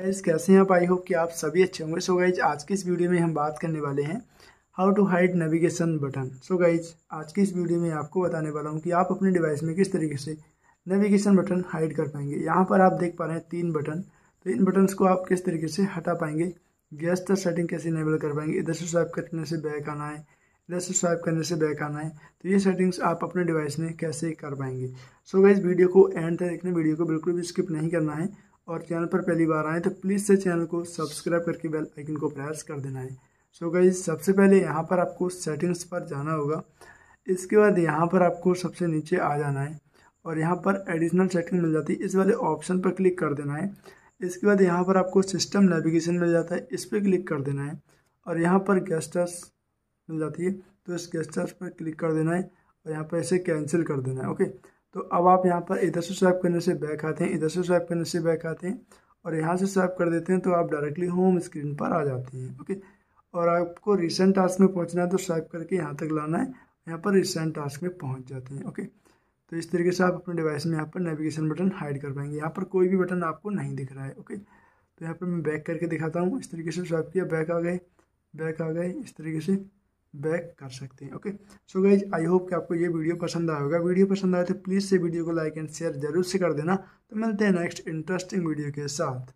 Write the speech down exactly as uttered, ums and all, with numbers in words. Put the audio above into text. Guys कैसे हैं आप। आई होप कि आप सभी अच्छे होंगे। सो गाइज आज की इस वीडियो में हम बात करने वाले हैं how to hide navigation button. So guys आज की इस वीडियो में आपको बताने वाला हूं कि आप अपने डिवाइस में किस तरीके से नेविगेशन बटन हाइड कर पाएंगे। यहां पर आप देख पा रहे हैं तीन बटन, तो इन बटन्स को आप किस तरीके से हटा पाएंगे, गेस्ट सेटिंग कैसे इनेबल कर पाएंगे। इधर से स्वाइप करने से बैक आना है, इधर से स्वाइप करने से बैक आना है, तो ये सेटिंग्स आप अपने डिवाइस में कैसे कर पाएंगे। सो गाइज वीडियो को एंड तक देखना, वीडियो को बिल्कुल भी स्किप नहीं करना है। और चैनल पर पहली बार आए तो प्लीज़ से चैनल को सब्सक्राइब करके बेल आइकन को प्रेस कर देना है। सो so गाइज सबसे पहले यहाँ पर आपको सेटिंग्स पर जाना होगा, इसके बाद यहाँ पर आपको सबसे नीचे आ जाना है और यहाँ पर एडिशनल सेटिंग मिल जाती है, इस वाले ऑप्शन पर क्लिक कर देना है। इसके बाद यहाँ पर आपको सिस्टम नेविगेशन मिल जाता है, इस पर क्लिक कर देना है और यहाँ पर गेस्टर्स मिल जाती है, तो इस गेस्टर्स पर क्लिक कर देना है और यहाँ पर इसे कैंसिल कर देना है। ओके, तो अब आप यहाँ पर इधर से स्वाइप करने से बैक आते हैं, इधर से स्वाइप करने से बैक आते हैं और यहाँ से स्वाइप कर देते हैं, तो आप डायरेक्टली होम स्क्रीन पर आ जाते हैं। ओके, और आपको रिसेंट टास्क में पहुँचना है तो स्वाइप करके यहाँ तक लाना है, यहाँ पर रिसेंट टास्क में पहुँच जाते हैं। ओके, तो इस तरीके से आप अपने डिवाइस में यहाँ पर नेविगेशन बटन हाइड कर पाएंगे। यहाँ पर कोई भी बटन आपको नहीं दिख रहा है। ओके, तो यहाँ पर मैं बैक करके दिखाता हूँ। इस तरीके से स्वाइप किया, बैक आ गए, बैक आ गए, इस तरीके से बैक कर सकते हैं। Okay, so guys I hope कि आपको ये वीडियो पसंद आया होगा। वीडियो पसंद आए तो प्लीज़ से वीडियो को लाइक एंड शेयर जरूर से कर देना। तो मिलते हैं नेक्स्ट इंटरेस्टिंग वीडियो के साथ।